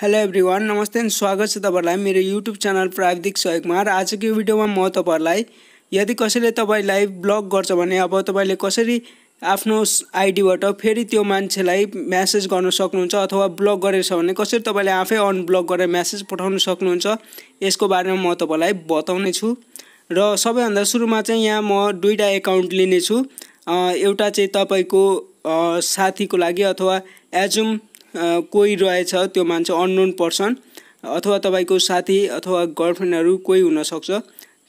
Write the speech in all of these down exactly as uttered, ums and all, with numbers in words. Hello everyone नमस्ते and स्वागत छ तपाईहरुलाई मेरो YouTube च्यानल प्राविधिक सहयोग में। आज के भिडियो में म तपाईहरुलाई यदि कसैले तपाईलाई ब्लक गर्छ भने अब तपाईले कसरी आफ्नो आइडीबाट फेरि त्यो मान्छेलाई मेसेज गर्न सक्नुहुन्छ अथवा ब्लक गरेछ भने कसरी तपाईले आफै अनब्लक गरेर मेसेज पठाउन सक्नुहुन्छ यसको बारेमा म तपाईलाई बताउने छु। र सबैभन्दा सुरुमा चाहिँ यहाँ म दुईटा एकाउन्ट लिने छु, एउटा चाहिँ तपाईको साथीको लागि अथवा एजुम कोई रहेछ त्यो मान्छे अननोन पर्सन अथवा तपाईको साथी अथवा गर्लफ्रेन्डहरु कोही हुन सक्छ,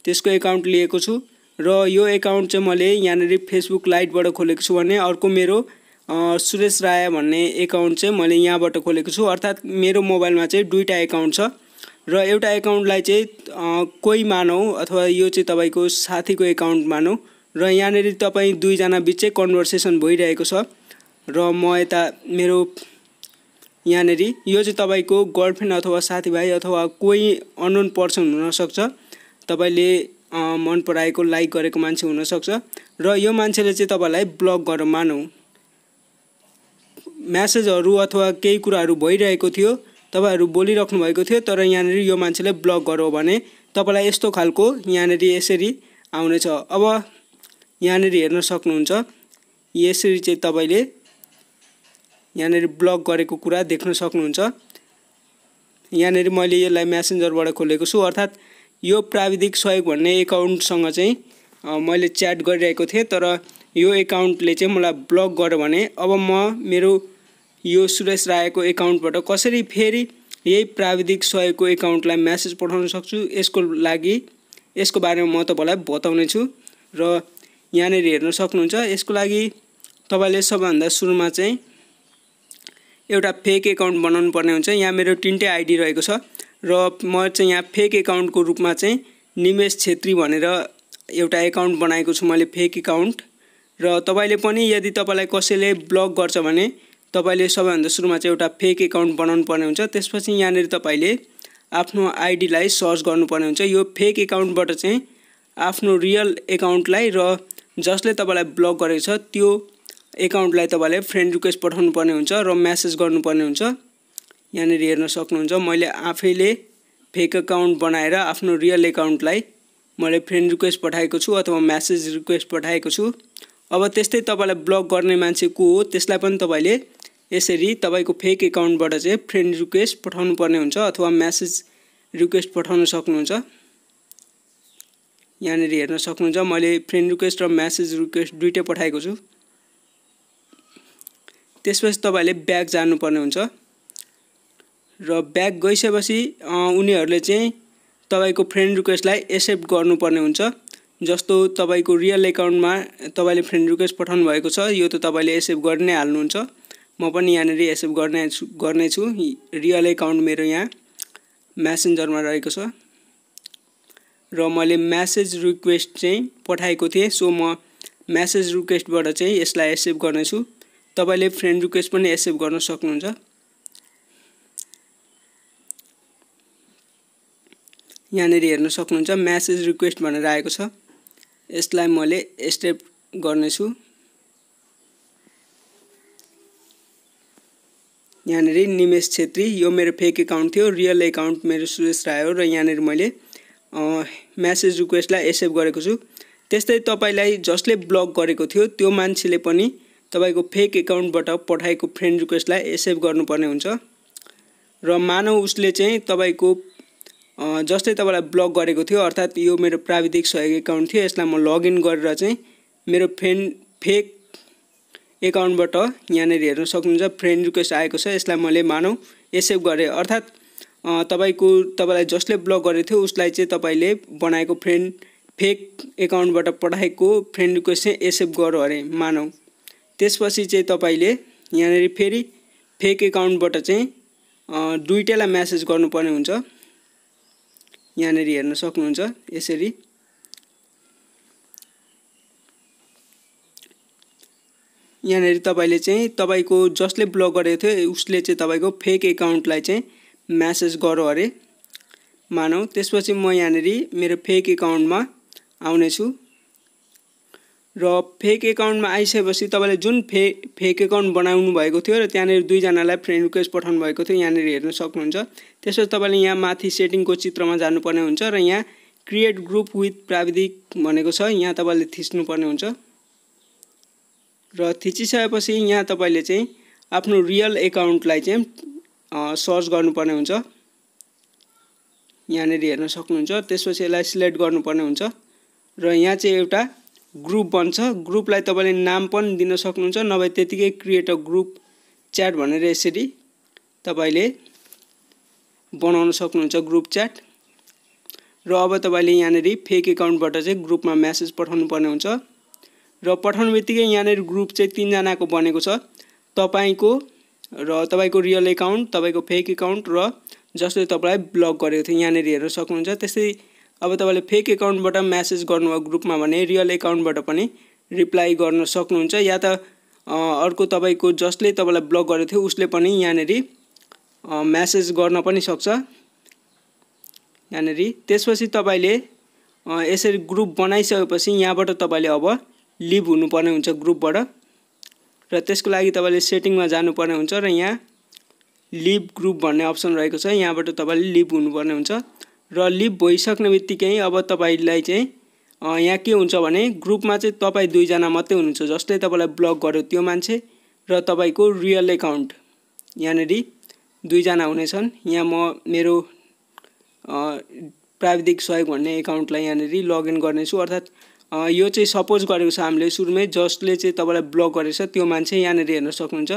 त्यसको एकाउन्ट लिएको छु। र यो एकाउन्ट चाहिँ मैले यहाँनेरि फेसबुक लाइटबाट खोलेको छु भने अर्को मेरो सुरेश राय भन्ने एकाउन्ट चाहिँ मैले यहाँबाट खोलेको छु। अर्थात मेरो मोबाइलमा चाहिँ दुईटा एकाउन्ट छ र एउटा एकाउन्टलाई चाहिँ कोही मानौ अथवा यो चाहिँ तपाईको साथीको एकाउन्ट मानौ र यहाँनेरि तपाई दुई जना बीच कन्भर्सेसन भइरहेको छ र म यता मेरो यहाँनेरि यो चाहिँ तपाईको गर्लफ्रेन्ड अथवा साथीभाइ अथवा कोही अननोन पर्सन हुन सक्छ, तपाईले मन पराएको लाइक गरेको मान्छे हुन सक्छ र यो मान्छेले चाहिँ तपाईलाई ब्लक गरेर मानौ मेसेजहरु अथवा केही कुराहरु भइरहेको थियो, तपाईहरु बोलिराख्नु भएको थियो तर यहाँनेरि यो मान्छेले ब्लक गर्यो भने तपाईलाई यस्तो खालको यहाँनेरि यसरी आउनेछ। अब यहाँनेरि हेर्न सक्नुहुन्छ यसरी चाहिँ तपाईले यहाँनेरि ब्लक गरेको कुरा देख्न सक्नुहुन्छ। यहाँनेरि मैले यसलाई मेसेन्जरबाट खोलेको छु, अर्थात यो प्राविधिक सहयोग भन्ने एकाउन्टसँग चाहिँ मैले च्याट गरिरहेको थिएँ तर यो एकाउन्टले चाहिँ मलाई ब्लक गर्यो भने अब म मेरो यो सुरेश रायको एकाउन्टबाट कसरी फेरि यही प्राविधिक सहयोगको एकाउन्टलाई मेसेज पठाउन सक्छु यसको लागि यसको बारेमा म तपाईलाई बताउने छु। र यहाँनेरि हेर्न सक्नुहुन्छ यसको लागि तपाईले सबैभन्दा सुरुमा चाहिँ एउटा फेक एकाउन्ट बनाउनु पर्ने हुन्छ। यहाँ मेरो तीनटै आइडी रहेको छ र म चाहिँ यहाँ फेक एकाउन्टको रूपमा चाहिँ निमेश छेत्री भनेर एउटा एकाउन्ट बनाएको छु मैले फेक एकाउन्ट। र तपाईले पनि यदि तपाईलाई कसैले ब्लक गर्छ भने तपाईले सबैभन्दा सुरुमा चाहिँ एउटा फेक एकाउन्ट बनाउनु पर्ने हुन्छ, त्यसपछि यहाँनेर तपाईले आफ्नो आइडीलाई सर्च गर्नुपर्ने हुन्छ। यो फेक एकाउन्टबाट चाहिँ आफ्नो रियल एकाउन्टलाई र जसले तपाईलाई ब्लक गरेको छ त्यो एकाउन्टलाई तपाईले फ्रेन्ड रिक्वेस्ट पठाउनु पर्ने हुन्छ र मेसेज गर्नुपर्ने हुन्छ। यहाँनेर हेर्न सक्नुहुन्छ मैले आफैले फेक एकाउन्ट बनाएर आफ्नो रियल एकाउन्टलाई मैले फ्रेन्ड रिक्वेस्ट पठाएको छु अथवा मेसेज रिक्वेस्ट पठाएको छु। अब त्यस्तै तपाईलाई ब्लक गर्ने मान्छे को हो त्यसलाई पनि तपाईले यसरी तपाईको फेक एकाउन्टबाट चाहिँ फ्रेन्ड रिक्वेस्ट पठाउनु पर्ने हुन्छ अथवा मेसेज रिक्वेस्ट पठाउन सक्नुहुन्छ। यहाँनेर हेर्न सक्नुहुन्छ मैले फ्रेन्ड रिक्वेस्ट र मेसेज रिक्वेस्ट दुईटै पठाएको छु, त्यसपछि तपाईले ब्याक जानुपर्ने हुन्छ र ब्याक गइसकेपछि उनीहरूले चाहिँ तपाईको फ्रेन्ड रिक्वेस्टलाई एक्सेप्ट गर्नुपर्ने हुन्छ। जस्तो तपाईको रियल एकाउन्टमा तपाईले फ्रेन्ड रिक्वेस्ट पठाउनु भएको छ यो त तपाईले एक्सेप्ट गरि नै हाल्नुहुन्छ, म पनि यहाँनेर एक्सेप्ट गर्ने गर्नेछु। रियल एकाउन्ट मेरो यहाँ मेसेन्जरमा रहेको छ र मैले मेसेज रिक्वेस्ट चाहिँ पठाएको थिएँ, सो म मेसेज रिक्वेस्टबाट चाहिँ यसलाई एक्सेप्ट गर्नेछु। तपाईले फ्रेन्ड रिक्वेस्ट पनि एक्सेप्ट गर्न सक्नुहुन्छ। यहाँनेर हेर्न सक्नुहुन्छ मेसेज रिक्वेस्ट भनेर आएको छ, यसलाई मैले एक्सेप्ट गर्नेछु। यहाँनेर निमेश छेत्री यो मेरो फेक एकाउन्ट थियो, रियल एकाउन्ट मेरो सुरेश राय हो र यहाँनेर मैले मेसेज रिक्वेस्टलाई एक्सेप्ट गरेको छु। त्यस्तै तपाईलाई जसले ब्लक गरेको थियो त्यो मान्छेले पनि तपाईको फेक एकाउन्टबाट पठाएको फ्रेन्ड रिक्वेस्टलाई एक्सेप्ट गर्नुपर्ने हुन्छ र मानव उसले चाहिँ तपाईको जस्तै तपाईलाई ब्लक गरेको थियो, अर्थात् यो मेरो प्राविधिक सहयोग एकाउन्ट थियो, यसलाई म लगइन गरेर चाहिँ मेरो फ्रेन्ड फेक एकाउन्टबाट यहाँनेर हेर्न सक्नुहुन्छ फ्रेन्ड रिक्वेस्ट आएको छ, यसलाई मैले मानव एक्सेप्ट गरेँ। अर्थात् तपाईको तपाईँलाई जसले ब्लक गरेको थियो उसलाई चाहिँ तपाईँले बनाएको फ्रेन्ड फेक एकाउन्टबाट पठाएको फ्रेन्ड रिक्वेस्ट चाहिँ एक्सेप्ट गर अरे मानव, त्यसपछि चाहिँ तपाईले यहाँनेरि फेरि फेक एकाउन्टबाट चाहिँ दुईटैलाई मेसेज गर्नुपर्ने हुन्छ। यहाँनेरि हेर्न सक्नुहुन्छ यसरी यहाँनेरि तपाईले चाहिँ तपाईको जसले ब्लक गरेको थियो उसले चाहिँ तपाईको फेक एकाउन्टलाई चाहिँ मेसेज गर्यो अरे मानौ, त्यसपछि म यहाँनेरि मेरो फेक एकाउन्टमा आउने छु र फेक एकाउन्टमा आइसकेपछि तपाईले जुन फे फेक एकाउन्ट बनाउनु भएको थियो र त्यहाँनेर दुई जनालाई फ्रेन्ड रिक्वेस्ट पठाउनु भएको थियो यहाँनेर हेर्न सक्नुहुन्छ। त्यसपछि तपाईले यहाँ माथि सेटिङको चित्रमा जानु पर्ने हुन्छ र यहाँ क्रिएट ग्रुप विथ प्राविधिक भनेको छ, यहाँ तपाईले थिच्नु पर्ने हुन्छ र थिचिसकेपछि यहाँ तपाईले चाहिँ आफ्नो रियल एकाउन्टलाई चाहिँ सर्च गर्नुपर्ने हुन्छ, यहाँनेर हेर्न सक्नुहुन्छ। त्यसपछि यसलाई सिलेक्ट गर्नुपर्ने हुन्छ र यहाँ चाहिँ एउटा ग्रुप बन्छ, ग्रुपलाई तपाईले नाम पनि दिन सक्नुहुन्छ, नभए त्यतिकै क्रिएट अ ग्रुप च्याट भनेर यसरी तपाईले बनाउन सक्नुहुन्छ ग्रुप च्याट। र अब तपाईले यहाँनेर फेक एकाउन्टबाट चाहिँ ग्रुपमा मेसेज पठाउनु पर्ने हुन्छ र पठाउनु बित्तिकै यहाँनेर ग्रुप चाहिँ तीन जनाको बनेको छ, तपाईको र तपाईको रियल एकाउन्ट, तपाईको फेक एकाउन्ट र जसले तपाईलाई ब्लक गरेको थियो यहाँनेर हेर्न सक्नुहुन्छ। त्यसै अब तपाईले फेक एकाउन्टबाट मेसेज गर्नुभयो ग्रुपमा भने रियल एकाउन्टबाट पनि रिप्लाई गर्न सक्नुहुन्छ, या त अर्को तपाईको जसले तपाईलाई ब्लक गरेको थियो उसले पनि यहाँनेर मेसेज गर्न पनि सक्छ यहाँनेर। त्यसपछि तपाईले यसरी ग्रुप बनाइसकेपछि यहाँबाट तपाईले अब लिभ हुनुपर्ने हुन्छ ग्रुपबाट र त्यसको लागि तपाईले सेटिङमा जानुपर्ने हुन्छ र यहाँ लिभ ग्रुप भन्ने अप्सन रहेको छ, यहाँबाट तपाईले लिभ हुनुपर्ने हुन्छ र लिभ भइसक्ने बित्तिकै अब तपाईलाई चाहिँ यहाँ के हुन्छ भने ग्रुपमा चाहिँ तपाईं दुईजना मात्रै हुनुहुन्छ, जसले तपाईलाई ब्लक गर्यो त्यो मान्छे र तपाईको रियल एकाउन्ट यहाँनेर दुईजना हुनेछन्। यहाँ म मेरो प्राविधिक सहयोग भन्ने एकाउन्टलाई यहाँनेर लगइन गर्नेछु, अर्थात् यो चाहिँ सपोज गरेको छ हामीले सुरुमै, जसले चाहिँ तपाईँलाई ब्लक गरेको छ त्यो मान्छे यहाँनेर हेर्न सक्नुहुन्छ,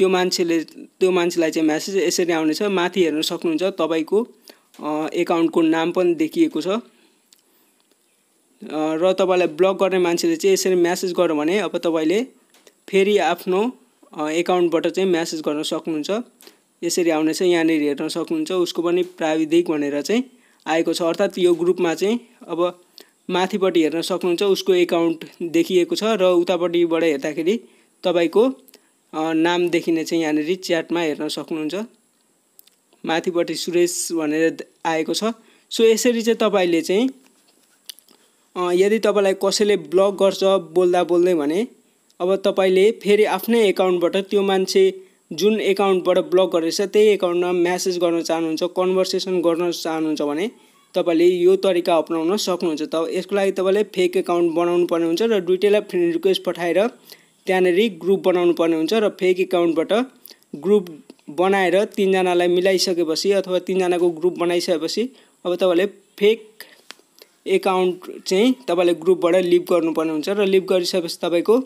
त्यो मान्छेले त्यो मान्छेलाई चाहिँ मेसेज यसरी आउनेछ, माथि हेर्न सक्नुहुन्छ तपाईँको एकाउन्टको नाम पनि देखिएको छ र तपाईलाई ब्लक गर्ने मान्छेले चाहिँ यसरी मेसेज गर्यो भने अब तपाईले फेरि आफ्नो एकाउन्टबाट चाहिँ मेसेज गर्न सक्नुहुन्छ, यसरी आउनेछ यहाँनेर हेर्न सक्नुहुन्छ। उसको पनि प्राविधिक भनेर चाहिँ आएको छ, अर्थात् यो ग्रुपमा चाहिँ अब माथिपट्टि हेर्न सक्नुहुन्छ उसको एकाउन्ट देखिएको छ र उतापट्टिबाट हेर्दाखेरि तपाईँको नाम देखिने चाहिँ यहाँनेर च्याटमा हेर्न सक्नुहुन्छ, माथिपट्टि सुरेश भनेर आएको छ। सो यसरी चाहिँ तपाईले चाहिँ यदि तपाईलाई कसैले ब्लक गर्छ बोल्दा बोल्दै भने अब तपाईले फेरि आफ्नै एकाउन्टबाट त्यो मान्छे जुन एकाउन्टबाट ब्लक गरेछ त्यही एकाउन्टमा म्यासेज गर्न चाहनुहुन्छ, कन्भर्सेसन गर्न चाहनुहुन्छ भने तपाईले यो तरिका अपनाउन सक्नुहुन्छ। त यसको लागि तपाईँले फेक एकाउन्ट बनाउनु पर्ने हुन्छ र दुईटैलाई फ्रेन्ड रिक्वेस्ट पठाएर त्यहाँनेर ग्रुप बनाउनु पर्ने हुन्छ र फेक एकाउन्टबाट ग्रुप बनाएर तीनजनालाई मिलाइसकेपछि अथवा तीनजनाको ग्रुप बनाइसकेपछि अब तपाईले फेक एकाउन्ट चाहिँ तपाईले ग्रुपबाट लिभ गर्नुपर्ने हुन्छ र लिभ गरिसकेपछि तपाईको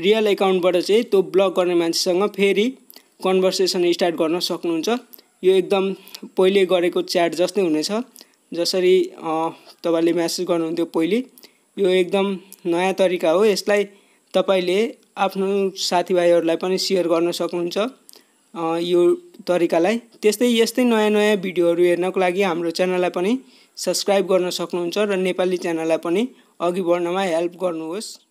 रियल एकाउन्टबाट चाहिँ त्यो ब्लक गर्ने मान्छेसँग फेरि कन्भर्सेसन स्टार्ट गर्न सक्नुहुन्छ। यो एकदम पहिले गरेको च्याट जस्तै हुनेछ, जसरी तपाईले मेसेज गर्नुहुन्थ्यो पहिले, यो एकदम नयाँ तरिका हो। यसलाई तपाईले आफ्नो साथीभाइहरूलाई पनि सेयर गर्न सक्नुहुन्छ यो तरिकालाई। त्यस्तै यस्तै नयाँ नयाँ भिडियोहरू हेर्नको लागि हाम्रो च्यानललाई पनि सब्सक्राइब गर्न सक्नुहुन्छ र नेपाली च्यानललाई पनि अघि बढ्नमा हेल्प गर्नुहोस्।